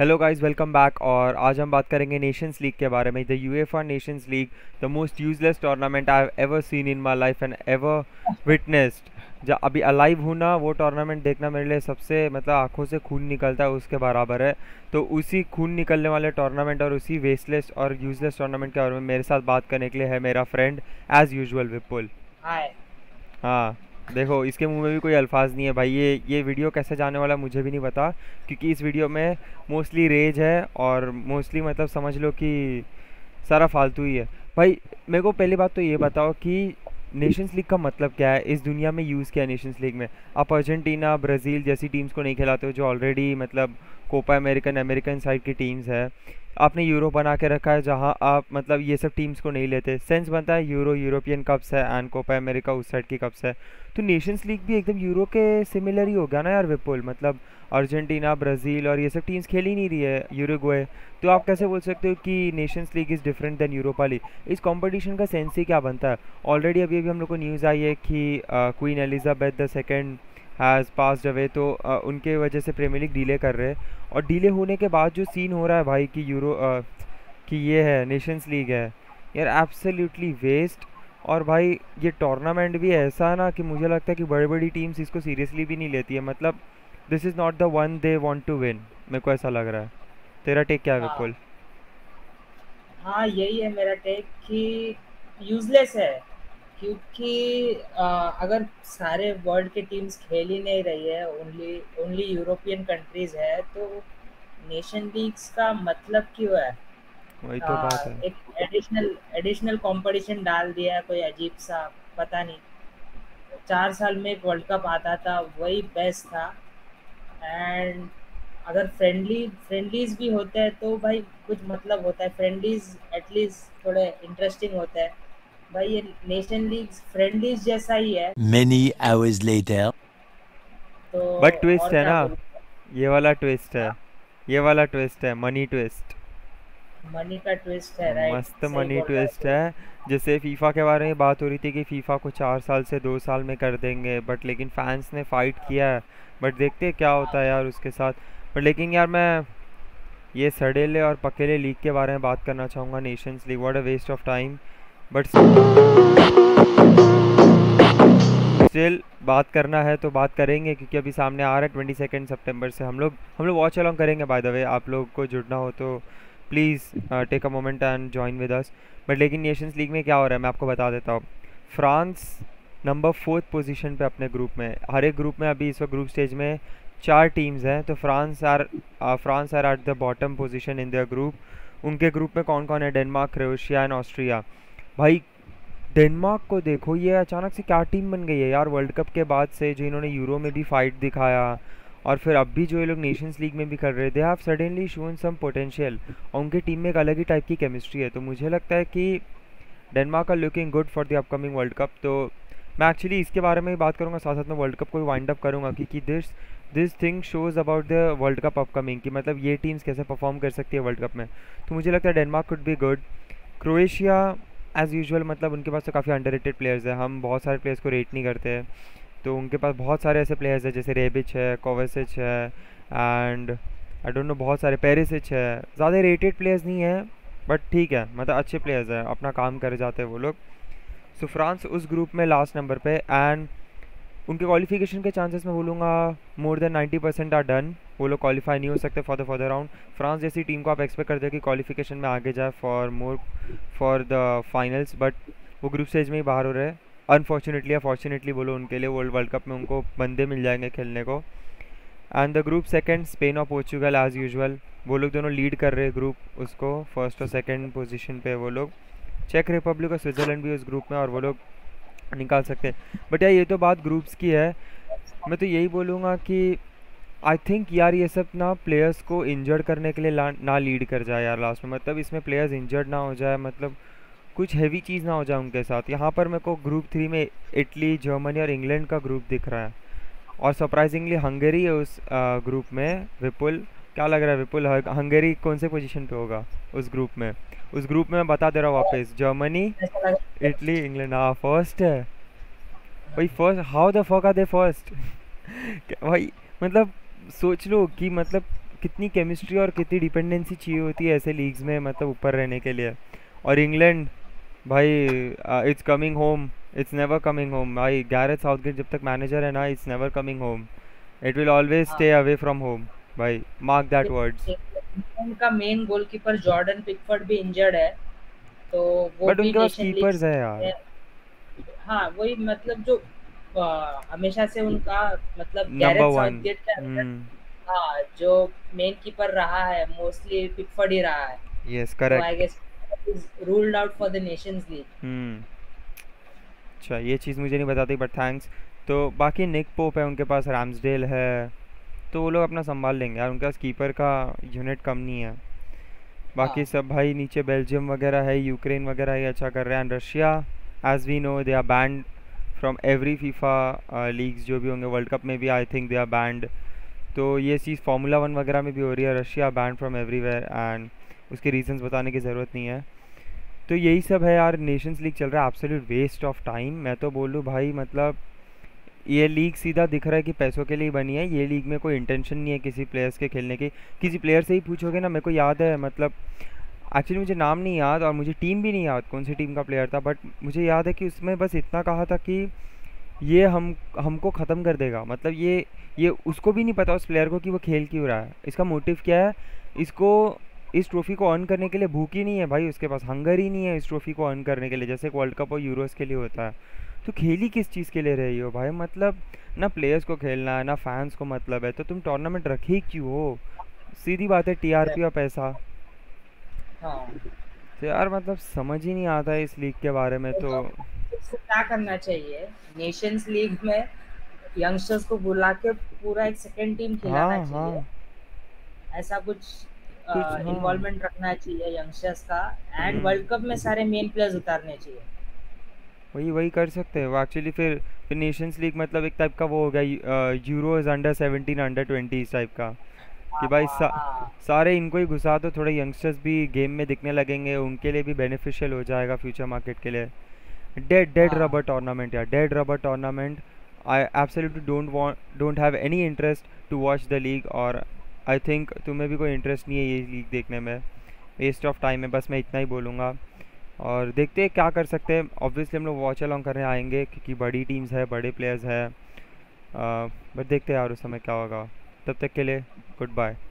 Hello guys, welcome back. और आज हम बात करेंगे नेशंस लीग के बारे में। The UEFA Nations league the most useless tournament I have ever seen in my life and ever witnessed. जब अभी अलाइव हूँ ना, वो टूर्नामेंट देखना मेरे लिए सबसे, मतलब आंखों से खून निकलता है उसके बराबर है। तो उसी खून निकलने वाले टूर्नामेंट और उसी वेस्टलेस और यूजलेस टूर्नामेंट के बारे में मेरे साथ बात करने के लिए है मेरा friend as usual Vipul. Hi. हाँ देखो, इसके मुंह में भी कोई अल्फाज नहीं है भाई। ये वीडियो कैसे जाने वाला मुझे भी नहीं पता, क्योंकि इस वीडियो में मोस्टली रेज है और मोस्टली मतलब समझ लो कि सारा फालतू ही है भाई। मेरे को पहली बात तो ये बताओ कि नेशंस लीग का मतलब क्या है, इस दुनिया में यूज़ किया है नेशंस लीग में। आप अर्जेंटीना, ब्राज़ील जैसी टीम्स को नहीं खिलाते हो जो ऑलरेडी मतलब कोपा अमेरिकन साइड की टीम्स है। आपने यूरो बना के रखा है जहां आप मतलब ये सब टीम्स को नहीं लेते। सेंस बनता है, यूरोपियन कप्स है एंड कोपा अमेरिका उस साइड की कप्स है। तो नेशंस लीग भी एकदम यूरो के सिमिलर ही हो गया ना यार विपुल। मतलब अर्जेंटीना, ब्राज़ील और ये सब टीम्स खेल ही नहीं रही है, यूरुग्वे। तो आप कैसे बोल सकते हो कि Nations league is different than Europa league? इस कॉम्पिटिशन का सेंस ही क्या बनता है? ऑलरेडी अभी अभी हम लोग को न्यूज़ आई है कि queen Elizabeth the second has passed away. तो उनके वजह से प्रीमियर लीग डिले कर रहे हैं। और डिले होने के बाद जो सीन हो रहा है भाई कि ये है नेशंस लीग है यार, एब्सोल्युटली वेस्ट। और भाई ये टूर्नामेंट भी ऐसा है ना कि मुझे लगता है कि बड़ी बड़ी टीम्स इसको सीरियसली भी नहीं लेती है। मतलब this is not the one they want to win, मेरे को ऐसा लग रहा है। तेरा टेक क्या है विपुल? हाँ यही है मेरा टेक कि यूजलेस है, क्योंकि अगर सारे वर्ल्ड के टीम्स खेल ही नहीं रही है, ओनली यूरोपियन कंट्रीज है, तो नेशन लीग्स का मतलब क्यों है? वही तो बात है। एक एडिशनल कंपटीशन डाल दिया है कोई अजीब सा, पता नहीं। 4 साल में एक वर्ल्ड कप आता था, वही बेस्ट था। एंड अगर फ्रेंडलीज भी होते हैं तो भाई कुछ मतलब होता है। फ्रेंडलीज एटलीस्ट थोड़े इंटरेस्टिंग होते हैं भाई। ये नेशन लीग फ्रेंडलीज जैसा ही है। Many hours later. तो बट ट्विस्ट है ना, ये वाला ट्विस्ट है, ये वाला ट्विस्ट है, मनी ट्विस्ट। मनी का ट्विस्ट है, राइट? मस्त मनी ट्विस्ट है। जैसे फीफा के बारे में बात हो रही थी कि फीफा को 4 साल से 2 साल में कर देंगे, बट लेकिन फैंस ने फाइट किया है। बट देखते हैं क्या होता है यार उसके साथ। बट लेकिन यार मैं ये सड़ेले और पकेले लीग के बारे में बात करना चाहूँगा, Nations league. What a waste of time, but still बात करना है तो बात करेंगे, क्योंकि अभी सामने आ रहा है 22 सितंबर से हम लोग वॉच अलॉन्ग करेंगे। बाय द वे आप लोग को जुड़ना हो तो please take a moment and join with us. But लेकिन नेशंस लीग में क्या हो रहा है मैं आपको बता देता हूँ। फ्रांस नंबर 4 पोजीशन पे अपने ग्रुप में। हर एक ग्रुप में अभी इस वक्त ग्रुप स्टेज में 4 टीम्स हैं। तो France are at the bottom position in their group. उनके ग्रुप में कौन कौन है? Denmark, Croatia and Austria. भाई डेनमार्क को देखो, ये अचानक से क्या टीम बन गई है यार वर्ल्ड कप के बाद से, जो इन्होंने यूरो में भी फाइट दिखाया और फिर अब भी जो ये लोग नेशंस लीग में भी कर रहे थे। Have suddenly shown some potential और उनकी टीम में एक अलग ही टाइप की केमिस्ट्री है। तो मुझे लगता है कि Denmark are looking good for the upcoming world cup. तो मैं एक्चुअली इसके बारे में ही बात करूँगा, साथ साथ में वर्ल्ड कप को भी वाइंड अप करूँगा, क्योंकि this thing shows about the world cup upcoming कि मतलब ये टीम्स कैसे परफॉर्म कर सकती है वर्ल्ड कप में। तो मुझे लगता है Denmark could be good. Croatia as usual, मतलब उनके पास तो काफ़ी अंडररेटेड प्लेयर्स हैं, हम बहुत सारे प्लेयर्स को रेट नहीं करते हैं। तो उनके पास बहुत सारे ऐसे प्लेयर्स हैं जैसे रेबिच है, कोवासिच है एंड आई डोंट नो बहुत सारे, पेरिसिच है। ज़्यादा रेटेड प्लेयर्स नहीं हैं बट ठीक है, मतलब अच्छे प्लेयर्स हैं, अपना काम कर जाते हैं वो लोग। सो फ्रांस उस ग्रुप में लास्ट नंबर पे एंड उनके क्वालिफिकेशन के चांसेस मैं बोलूँगा मोर देन 90% आर डन। वो लोग क्वालिफाई नहीं हो सकते for the further round. France जैसी टीम को आप एक्सपेक्ट करते हो कि क्वालिफिकेशन में आगे जाए फॉर द फाइनल्स, बट वो ग्रुप स्टेज में ही बाहर हो रहे हैं अनफॉर्चुनेटली या फॉर्चुनेटली बोलो उनके लिए। वर्ल्ड कप में उनको बंदे मिल जाएंगे खेलने को। And the group second Spain और पोर्चुगल एज यूजुअल, वो लोग दोनों लीड कर रहे हैं ग्रुप उसको, फर्स्ट और सेकेंड पोजिशन पर वो लोग। चेक रिपब्लिक और स्विट्जरलैंड भी उस ग्रुप में और वो लोग निकाल सकते हैं। बट यार ये तो बात ग्रुप्स की है, मैं तो यही बोलूँगा कि आई थिंक यार ये सब ना प्लेयर्स को इंजर्ड करने के लिए ना लीड कर जाए यार लास्ट में। मतलब इसमें प्लेयर्स इंजर्ड ना हो जाए, मतलब कुछ हैवी चीज़ ना हो जाए उनके साथ। यहाँ पर मेरे को ग्रुप 3 में इटली, जर्मनी और इंग्लैंड का ग्रुप दिख रहा है और सरप्राइजिंगली हंगरी है उस ग्रुप में। विपुल क्या लग रहा है विपुल, हंगरी कौन से पोजीशन पे होगा उस ग्रुप में? उस ग्रुप में मैं बता दे रहा हूँ वापस, जर्मनी, इटली, इंग्लैंड। हाँ फर्स्ट है भाई, first. How the fuck are they first? भाई मतलब सोच लो कि मतलब कितनी केमिस्ट्री और कितनी डिपेंडेंसी चाहिए होती है ऐसे लीग्स में, मतलब ऊपर रहने के लिए। और इंग्लैंड भाई, it's coming home, it's never coming home भाई। गैरेथ साउथगेट जब तक मैनेजर है ना, it's never coming home, it will always stay away from home भाई, मार्क दैट वर्ड्स। उनका मेन गोलकीपर जॉर्डन पिकफोर्ड भी इंजर्ड है, तो वो भी उनके कीपर्स है यार। हाँ वही, मतलब जो हमेशा से उनका मतलब गैरेथ साउथगेट का जो मेन कीपर रहा है मोस्टली पिकफोर्ड ही रहा है। Yes correct, I guess is ruled out for the Nations league. अच्छा ये चीज़ मुझे नहीं बताती बट थैंक्स। तो बाकी निक पोप है उनके पास, राम्सडेल है, तो वो लोग अपना संभाल लेंगे यार, उनके पास कीपर का यूनिट कम नहीं है। बाकी सब भाई नीचे बेल्जियम वगैरह है, यूक्रेन वगैरह ही अच्छा कर रहे हैं। Russia as we know they are banned from every FIFA leagues, जो भी होंगे वर्ल्ड कप में भी I think they are banned. तो ये चीज़ फॉर्मूला वन वगैरह में भी हो रही है, Russia banned from everywhere and उसके रीजंस बताने की ज़रूरत नहीं है। तो यही सब है यार, नेशंस लीग चल रहा है, एब्सोल्यूट वेस्ट ऑफ टाइम मैं तो बोलूँ भाई। मतलब ये लीग सीधा दिख रहा है कि पैसों के लिए बनी है, ये लीग में कोई इंटेंशन नहीं है किसी प्लेयर्स के खेलने की। किसी प्लेयर से ही पूछोगे ना, मेरे को याद है मतलब एक्चुअली मुझे नाम नहीं याद और मुझे टीम भी नहीं याद कौन सी टीम का प्लेयर था, बट मुझे याद है कि उसमें बस इतना कहा था कि ये हमको ख़त्म कर देगा। मतलब ये उसको भी नहीं पता उस प्लेयर को कि वो खेल क्यों रहा है, इसका मोटिव क्या है, इसको इस ट्रॉफ़ी को अर्न करने के लिए भूख ही नहीं है भाई, उसके पास हंगर ही नहीं है इस ट्रॉफ़ी को अर्न करने के लिए, जैसे वर्ल्ड कप और यूरोस के लिए होता है। तो खेली किस चीज़ के लिए रही हो भाई, मतलब ना प्लेयर्स को खेलना है ना फैंस को मतलब है, तो तुम टूर्नामेंट रखे क्यों हो, सीधी बात है, टीआरपी और पैसा। तो यार मतलब समझ ही नहीं आता है इस लीग के बारे में। तो क्या करना चाहिए नेशंस लीग में, यंगस्टर्स को बुला के पूरा एक सेकंड टीम खिलाना चाहिए, ऐसा कुछ इन्वॉल्वमेंट रखना चाहिए यंगस्टर्स का, एंड वर्ल्ड कप में सारे मेन प्लेयर्स उतारने चाहिए। वही कर सकते हैं एक्चुअली। फिर नेशंस लीग मतलब एक टाइप का वो हो गया, Euro is under 17 under 20 type का, कि भाई सारे इनको ही घुसा दो, थोड़े यंगस्टर्स भी गेम में दिखने लगेंगे, उनके लिए भी बेनिफिशियल हो जाएगा फ्यूचर मार्केट के लिए। डेड रबर टूर्नामेंट यार, dead rubber tournament. I absolutely don't have any interest to watch the league, और आई थिंक तुम्हें भी कोई इंटरेस्ट नहीं है ये लीग देखने में, वेस्ट ऑफ टाइम है, बस मैं इतना ही बोलूँगा। और देखते हैं क्या कर सकते हैं, ऑब्वियसली हम लोग वॉच अलॉन्ग करने आएंगे क्योंकि बड़ी टीम्स है, बड़े प्लेयर्स हैं, बट देखते हैं यार उस समय क्या होगा। तब तक के लिए गुड बाय।